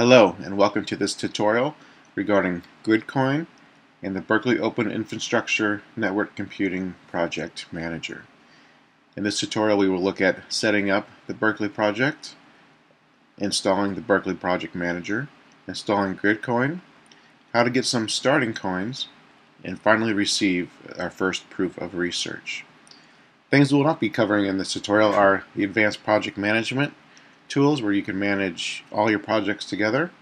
Hello and welcome to this tutorial regarding Gridcoin and the Berkeley Open Infrastructure Network Computing Project Manager. In this tutorial we will look at setting up the Berkeley project, installing the Berkeley Project Manager, installing Gridcoin, how to get some starting coins, and finally receive our first proof of research. Things we'll not be covering in this tutorial are the advanced project management tools where you can manage all your projects together,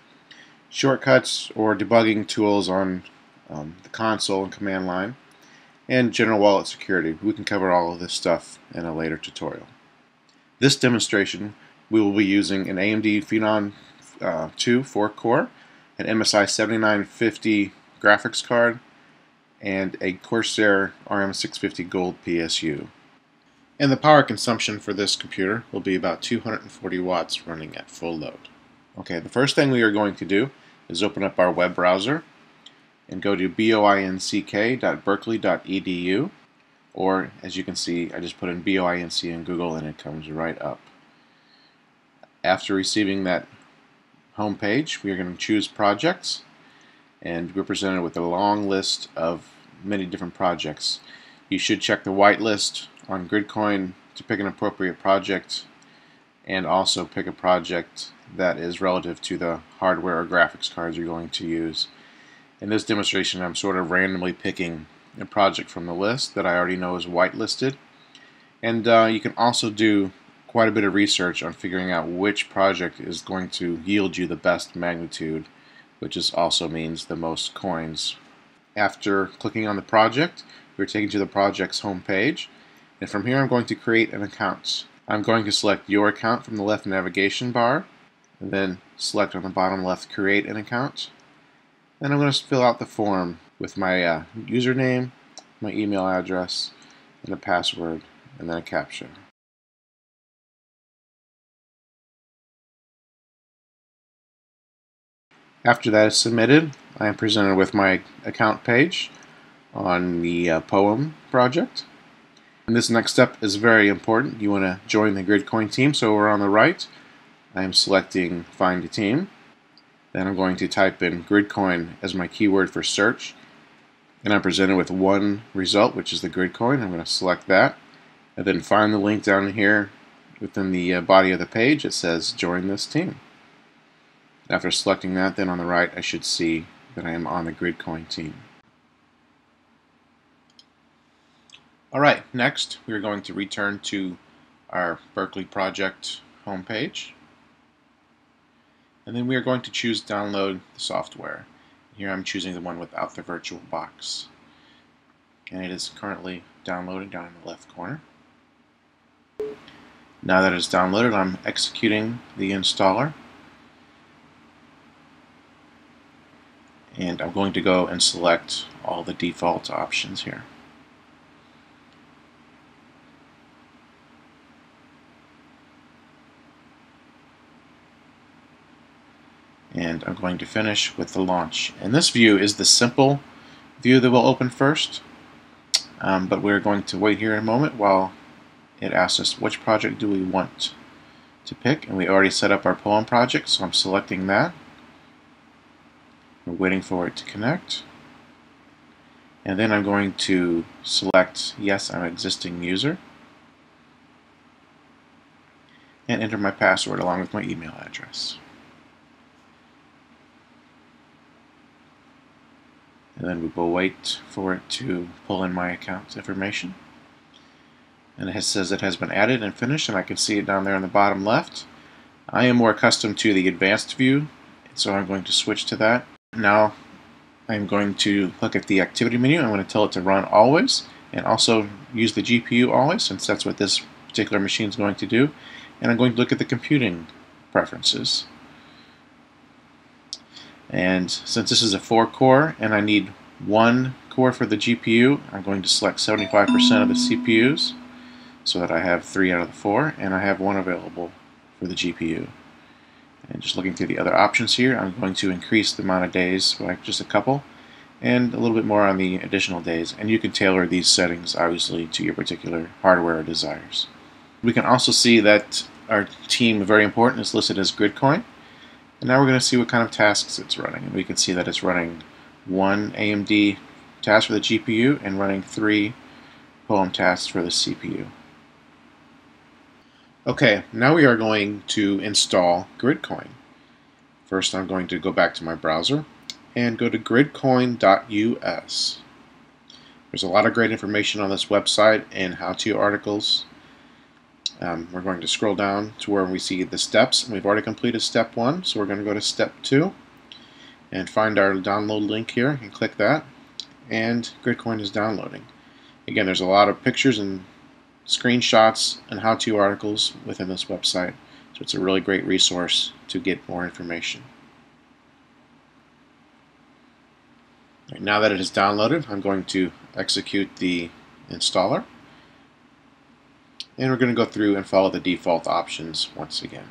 shortcuts or debugging tools on the console and command line, and general wallet security. We can cover all of this stuff in a later tutorial. This demonstration we will be using an AMD Phenom 2 4-core, an MSI 7950 graphics card, and a Corsair RM650 gold PSU. And the power consumption for this computer will be about 240 watts running at full load. Okay, the first thing we are going to do is open up our web browser and go to boinck.berkeley.edu, or as you can see, I just put in boinc in Google and it comes right up. After receiving that home page, we are going to choose projects, and we're presented with a long list of many different projects. You should check the whitelist on Gridcoin to pick an appropriate project, and also pick a project that is relative to the hardware or graphics cards you're going to use. In this demonstration I'm sort of randomly picking a project from the list that I already know is whitelisted, and you can also do quite a bit of research on figuring out which project is going to yield you the best magnitude, which is also means the most coins. After clicking on the project, we're taken to the project's home page, and from here I'm going to create an account. I'm going to select your account from the left navigation bar, and then select on the bottom left create an account. And I'm going to fill out the form with my username, my email address, and a password, and then a CAPTCHA. After that is submitted, I am presented with my account page on the Poem project. And this next step is very important. You want to join the Gridcoin team, so we're on the right. I am selecting Find a Team. Then I'm going to type in Gridcoin as my keyword for search. And I'm presented with one result, which is the Gridcoin. I'm going to select that. And then find the link down here within the body of the page. It says Join this team. After selecting that, then on the right, I should see that I am on the Gridcoin team. Alright, next we're going to return to our Berkeley project homepage. And then we are going to choose Download the Software. Here I'm choosing the one without the virtual box. And it is currently downloading down in the left corner. Now that it's downloaded, I'm executing the installer. And I'm going to go and select all the default options here. And I'm going to finish with the launch. And this view is the simple view that will open first. But we're going to wait here a moment while it asks us which project do we want to pick. And we already set up our Poem project, so I'm selecting that. We're waiting for it to connect. And then I'm going to select, yes, I'm an existing user, and enter my password along with my email address. And then we will wait for it to pull in my account information. And it says it has been added and finished, and I can see it down there on the bottom left. I am more accustomed to the advanced view, so I'm going to switch to that. Now I'm going to look at the activity menu. I'm going to tell it to run always, and also use the GPU always, since that's what this particular machine is going to do. And I'm going to look at the computing preferences. And since this is a 4-core and I need 1 core for the GPU, I'm going to select 75% of the CPUs so that I have 3 out of the 4, and I have 1 available for the GPU. And just looking through the other options here, I'm going to increase the amount of days by just a couple, and a little bit more on the additional days. And you can tailor these settings, obviously, to your particular hardware desires. We can also see that our team, very important, is listed as Gridcoin. And now we're going to see what kind of tasks it's running. And we can see that it's running one AMD task for the GPU and running three POEM tasks for the CPU. Okay, now we are going to install Gridcoin. First, I'm going to go back to my browser and go to gridcoin.us. There's a lot of great information on this website and how-to articles. We're going to scroll down to where we see the steps, and we've already completed step 1, so we're going to go to step 2 and find our download link here and click that, and Gridcoin is downloading. Again, there's a lot of pictures and screenshots and how-to articles within this website, so it's a really great resource to get more information. Right, now that it is downloaded, I'm going to execute the installer. And we're going to go through and follow the default options once again.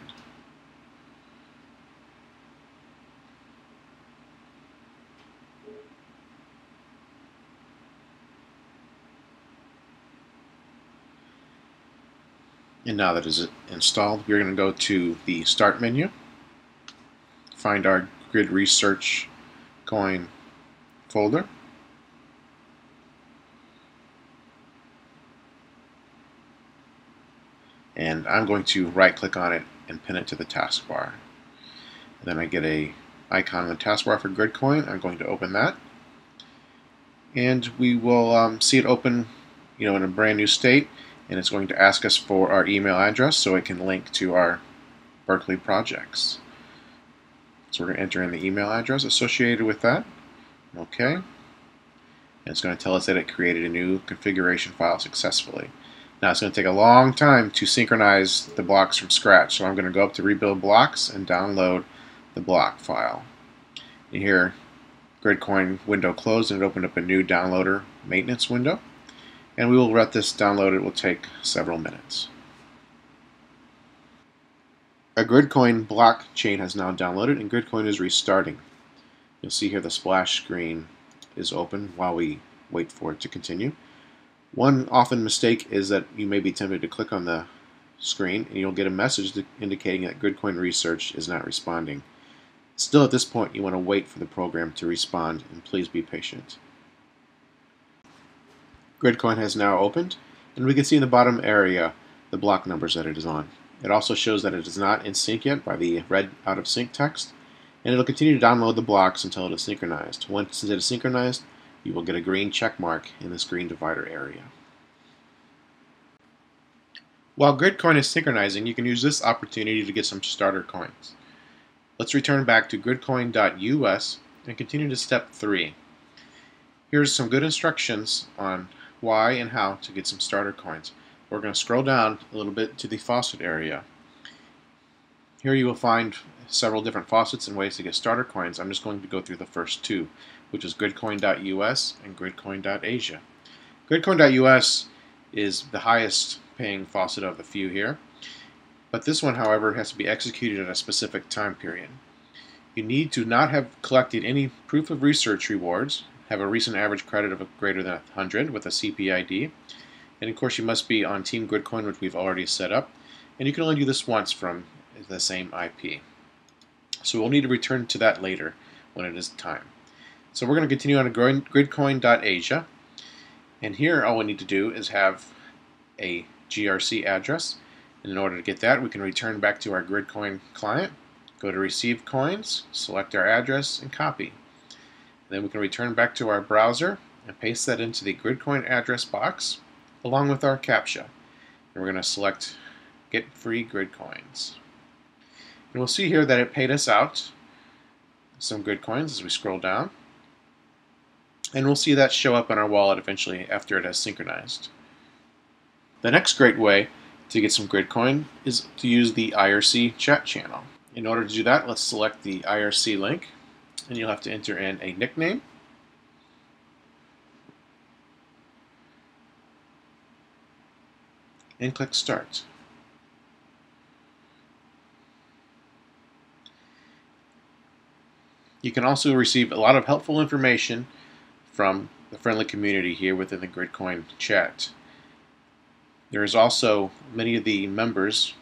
And now that it is installed, we're going to go to the Start menu, find our Grid Research Coin folder. And I'm going to right-click on it and pin it to the taskbar. And then I get an icon on the taskbar for Gridcoin. I'm going to open that, and we will see it open, in a brand new state. And it's going to ask us for our email address so it can link to our Berkeley projects. So we're going to enter in the email address associated with that. Okay. And it's going to tell us that it created a new configuration file successfully. Now it's going to take a long time to synchronize the blocks from scratch, so I'm going to go up to Rebuild Blocks and download the block file. And here, Gridcoin window closed and it opened up a new downloader maintenance window. And we will let this download. It will take several minutes. A Gridcoin blockchain has now downloaded and Gridcoin is restarting. You'll see here the splash screen is open while we wait for it to continue. One often mistake is that you may be tempted to click on the screen and you'll get a message indicating that Gridcoin Research is not responding. Still, at this point, you want to wait for the program to respond, and please be patient. Gridcoin has now opened, and we can see in the bottom area the block numbers that it is on. It also shows that it is not in sync yet by the red out of sync text, and it will continue to download the blocks until it is synchronized. Once it is synchronized, you will get a green check mark in this green divider area. While Gridcoin is synchronizing, you can use this opportunity to get some starter coins. Let's return back to gridcoin.us and continue to step 3. Here's some good instructions on why and how to get some starter coins. We're going to scroll down a little bit to the faucet area. Here you will find several different faucets and ways to get starter coins. I'm just going to go through the first two, which is gridcoin.us and gridcoin.asia. Gridcoin.us is the highest paying faucet of the few here, but this one, however, has to be executed at a specific time period. You need to not have collected any proof of research rewards, have a recent average credit of greater than 100 with a CPID, and of course you must be on Team Gridcoin, which we've already set up, and you can only do this once from the same IP. So we'll need to return to that later when it is time. So we're going to continue on to gridcoin.asia, and here all we need to do is have a GRC address, and in order to get that we can return back to our Gridcoin client, go to Receive Coins, select our address, and copy. Then we can return back to our browser and paste that into the Gridcoin address box along with our CAPTCHA, and we're going to select Get Free Gridcoins. And we'll see here that it paid us out some Gridcoins as we scroll down. And we'll see that show up in our wallet eventually after it has synchronized. The next great way to get some Gridcoin is to use the IRC chat channel. In order to do that, let's select the IRC link, and you'll have to enter in a nickname. And click Start. You can also receive a lot of helpful information from the friendly community here within the Gridcoin chat. There is also, many of the members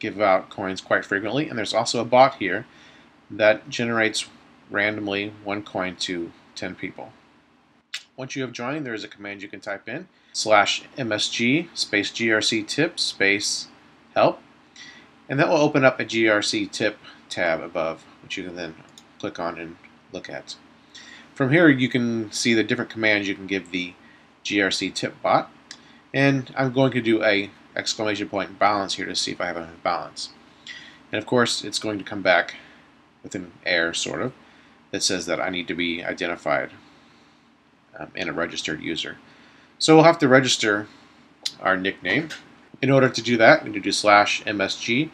give out coins quite frequently, and there's also a bot here that generates randomly one coin to 10 people. Once you have joined, there is a command you can type in, /MSG /GRCTip /help, and that will open up a GRCTip tab above, which you can then click on and look at. From here, you can see the different commands you can give the GRCTip bot, and I'm going to do a !! balance here to see if I have a balance. And of course, it's going to come back with an error, sort of, that says that I need to be identified and a registered user. So we'll have to register our nickname. In order to do that, we need to do /MSG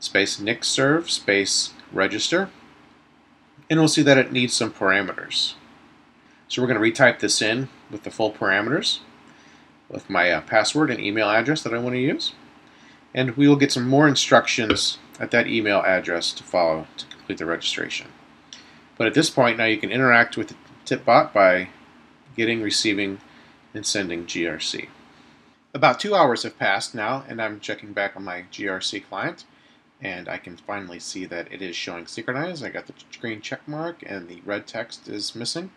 /nickserv /register, and we'll see that it needs some parameters. So we're going to retype this in with the full parameters, with my password and email address that I want to use, and we will get some more instructions at that email address to follow to complete the registration. But at this point, now you can interact with the tip bot by getting, receiving, and sending GRC. About 2 hours have passed now, and I'm checking back on my GRC client, and I can finally see that it is showing synchronized. I got the green check mark, and the red text is missing.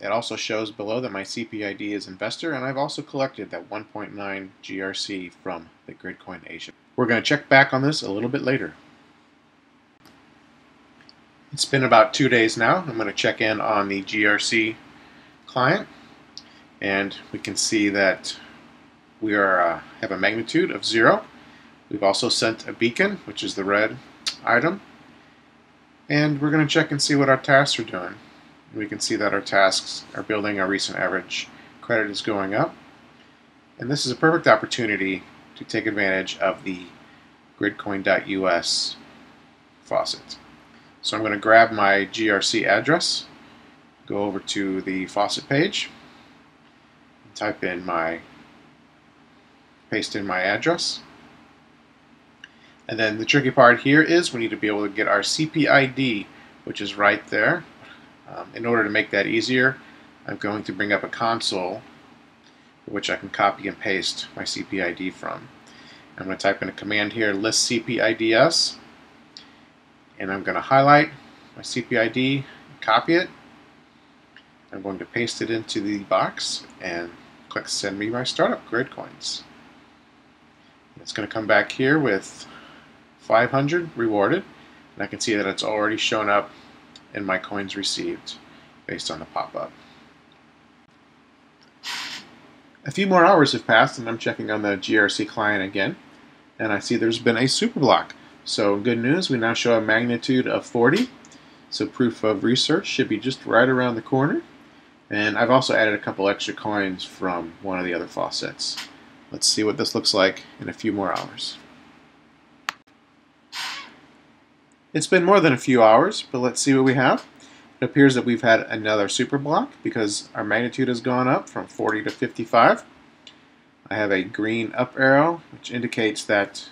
It also shows below that my CPID is investor, and I've also collected that 1.9 GRC from the Gridcoin agent. We're going to check back on this a little bit later. It's been about 2 days now. I'm going to check in on the GRC client, and we can see that we are have a magnitude of 0. We've also sent a beacon, which is the red item, and we're going to check and see what our tasks are doing. We can see that our tasks are building our recent average credit is going up. And this is a perfect opportunity to take advantage of the gridcoin.us faucet. So I'm going to grab my GRC address, go over to the faucet page, and paste in my address. And then the tricky part here is we need to be able to get our CPID, which is right there. In order to make that easier, I'm going to bring up a console which I can copy and paste my CPID from. I'm going to type in a command here, list CPIDs, and I'm going to highlight my CPID, copy it. I'm going to paste it into the box and click send me my startup Gridcoins. It's going to come back here with 500 rewarded, and I can see that it's already shown up in my coins received based on the pop-up. A few more hours have passed, and I'm checking on the GRC client again, and I see there's been a superblock. So good news, we now show a magnitude of 40, so proof of research should be just right around the corner. And I've also added a couple extra coins from one of the other faucets. Let's see what this looks like in a few more hours. It's been more than a few hours, but let's see what we have. It appears that we've had another superblock because our magnitude has gone up from 40 to 55. I have a green up arrow, which indicates that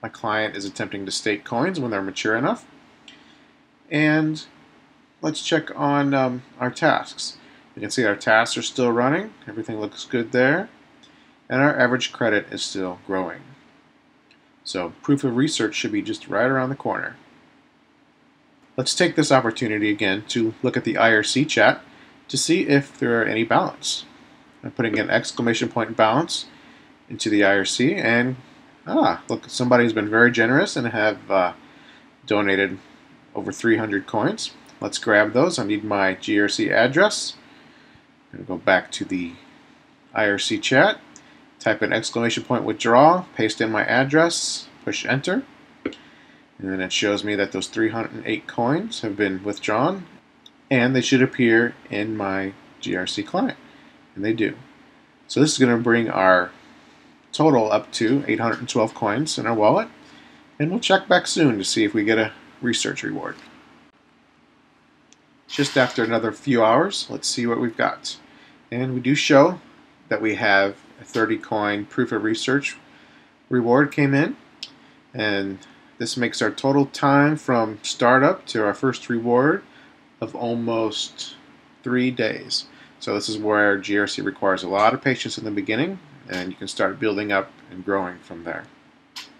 my client is attempting to stake coins when they're mature enough. And let's check on our tasks. You can see our tasks are still running. Everything looks good there. And our average credit is still growing. So proof of research should be just right around the corner. Let's take this opportunity again to look at the IRC chat to see if there are any balance. I'm putting an !! balance into the IRC, and look, somebody's been very generous and have donated over 300 coins. Let's grab those. I need my GRC address. I'm going to go back to the IRC chat, type in !withdraw, paste in my address, push enter, and then it shows me that those 308 coins have been withdrawn, and they should appear in my GRC client, and they do. So this is going to bring our total up to 812 coins in our wallet, and we'll check back soon to see if we get a research reward. Just after another few hours, let's see what we've got. And we do show that we have a 30 coin proof of research reward came in, and this makes our total time from startup to our first reward of almost 3 days. So this is where GRC requires a lot of patience in the beginning, and you can start building up and growing from there.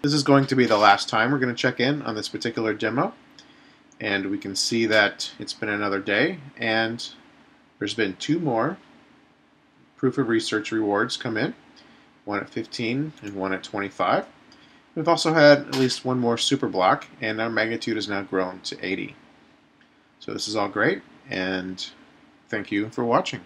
This is going to be the last time we're going to check in on this particular demo. And we can see that it's been another day, and there's been two more proof of research rewards come in, one at 15 and one at 25. We've also had at least one more super block, and our magnitude has now grown to 80. So this is all great, and thank you for watching.